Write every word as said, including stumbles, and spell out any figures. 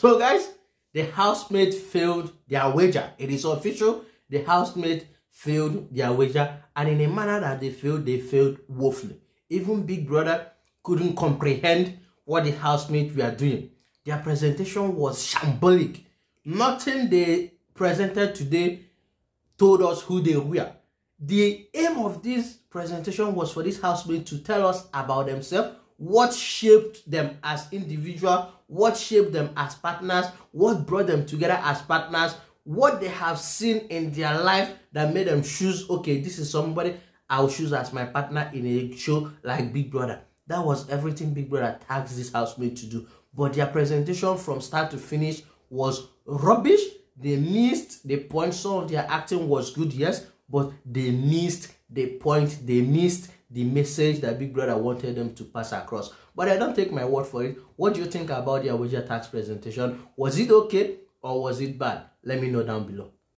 So guys, the housemaid failed their wager. It is official. The housemaid failed their wager, and in a manner that they failed, they failed woefully. Even Big Brother couldn't comprehend what the housemaid were doing. Their presentation was shambolic. Nothing they presented today told us who they were. The aim of this presentation was for this housemaid to tell us about themselves, what shaped them as individuals, what shaped them as partners, what brought them together as partners, what they have seen in their life that made them choose, okay, this is somebody I'll choose as my partner in a show like Big Brother. That was everything Big Brother tasked this housemaid to do. But their presentation from start to finish was rubbish. They missed the point. Some of their acting was good, yes, but they missed the point. They missed the message that Big Brother wanted them to pass across. But I don't take my word for it. What do you think about their wager tax presentation? Was it okay or was it bad? Let me know down below.